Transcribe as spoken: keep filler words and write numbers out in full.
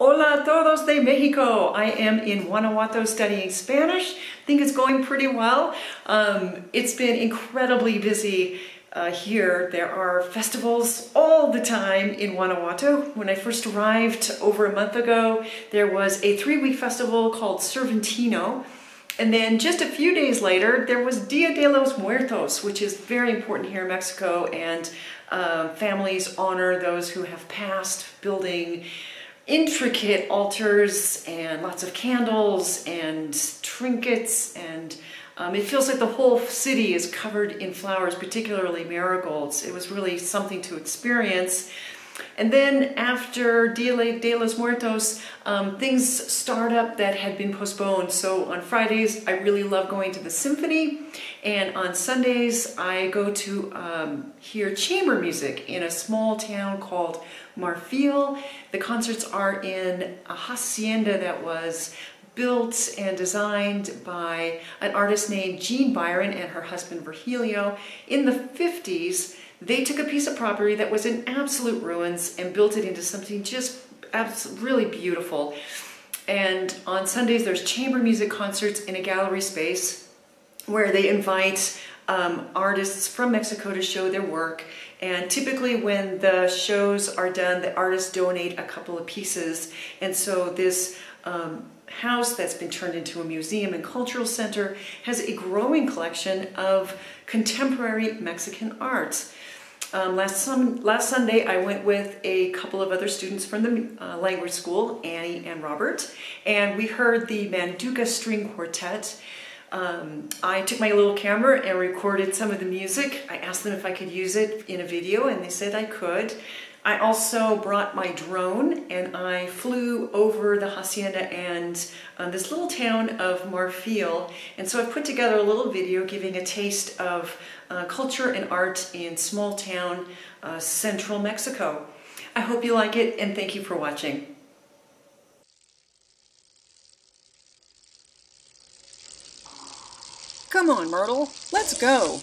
Hola a todos de Mexico! I am in Guanajuato studying Spanish. I think it's going pretty well. Um, it's been incredibly busy uh, here. There are festivals all the time in Guanajuato. When I first arrived over a month ago, there was a three-week festival called Cervantino. And then just a few days later, there was Dia de los Muertos, which is very important here in Mexico, and uh, families honor those who have passed, building intricate altars and lots of candles and trinkets, and um, it feels like the whole city is covered in flowers, particularly marigolds. It was really something to experience. And then after Dia de los Muertos, um, things start up that had been postponed. So on Fridays, I really love going to the symphony, and on Sundays, I go to um, hear chamber music in a small town called Marfil. The concerts are in a hacienda that was built and designed by an artist named Gene Byron and her husband Virgilio. In the fifties, they took a piece of property that was in absolute ruins and built it into something just really beautiful. And on Sundays, there's chamber music concerts in a gallery space where they invite um, artists from Mexico to show their work. And typically when the shows are done, the artists donate a couple of pieces. And so this um, house that's been turned into a museum and cultural center has a growing collection of contemporary Mexican art. Um, last, some, last Sunday, I went with a couple of other students from the uh, language school, Annie and Robert, and we heard the MANDUKA String Quartet. Um, I took my little camera and recorded some of the music. I asked them if I could use it in a video, and they said I could. I also brought my drone, and I flew over the hacienda and uh, this little town of Marfil. And so I put together a little video giving a taste of uh, culture and art in small town uh, central Mexico. I hope you like it, and thank you for watching. Come on, Myrtle, let's go.